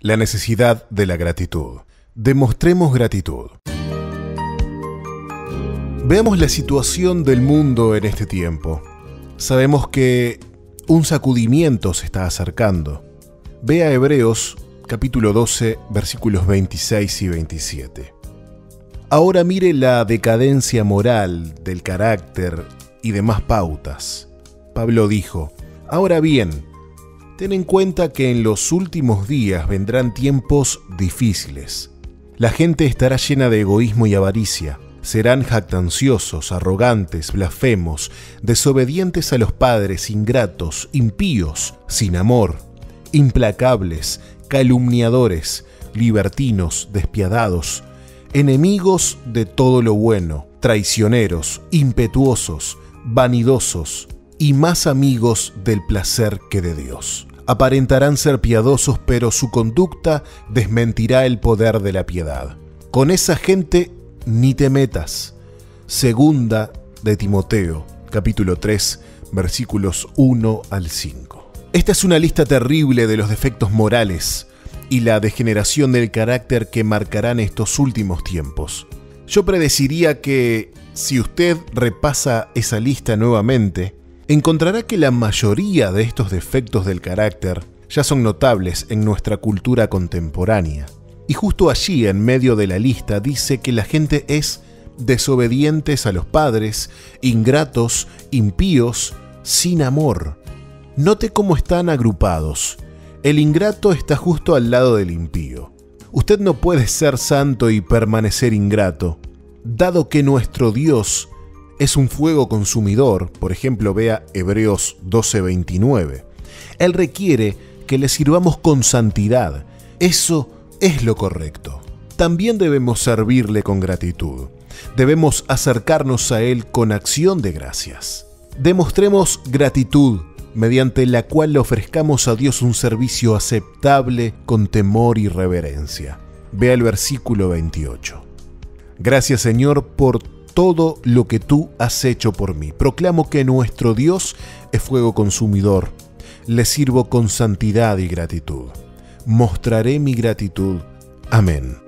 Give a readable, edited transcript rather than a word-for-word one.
la necesidad de la gratitud. Demostremos gratitud. Veamos la situación del mundo en este tiempo. Sabemos que un sacudimiento se está acercando. Ve a Hebreos capítulo 12, versículos 26 y 27. Ahora mire la decadencia moral del carácter y demás pautas. Pablo dijo: ahora bien, ten en cuenta que en los últimos días vendrán tiempos difíciles. La gente estará llena de egoísmo y avaricia. Serán jactanciosos, arrogantes, blasfemos, desobedientes a los padres, ingratos, impíos, sin amor, implacables, calumniadores, libertinos, despiadados, enemigos de todo lo bueno, traicioneros, impetuosos, vanidosos y más amigos del placer que de Dios. Aparentarán ser piadosos, pero su conducta desmentirá el poder de la piedad. Con esa gente ni te metas. Segunda de Timoteo, capítulo 3, versículos 1 al 5. Esta es una lista terrible de los defectos morales y la degeneración del carácter que marcarán estos últimos tiempos. Yo predeciría que, si usted repasa esa lista nuevamente, encontrará que la mayoría de estos defectos del carácter ya son notables en nuestra cultura contemporánea. Y justo allí, en medio de la lista, dice que la gente es desobedientes a los padres, ingratos, impíos, sin amor. Note cómo están agrupados. El ingrato está justo al lado del impío. Usted no puede ser santo y permanecer ingrato, dado que nuestro Dios es un fuego consumidor. Por ejemplo, vea Hebreos 12:29. Él requiere que le sirvamos con santidad. Eso es lo correcto. También debemos servirle con gratitud. Debemos acercarnos a Él con acción de gracias. Demostremos gratitud, mediante la cual le ofrezcamos a Dios un servicio aceptable con temor y reverencia. Vea el versículo 28. Gracias, Señor, por todo lo que tú has hecho por mí. Proclamo que nuestro Dios es fuego consumidor. Le sirvo con santidad y gratitud. Mostraré mi gratitud. Amén.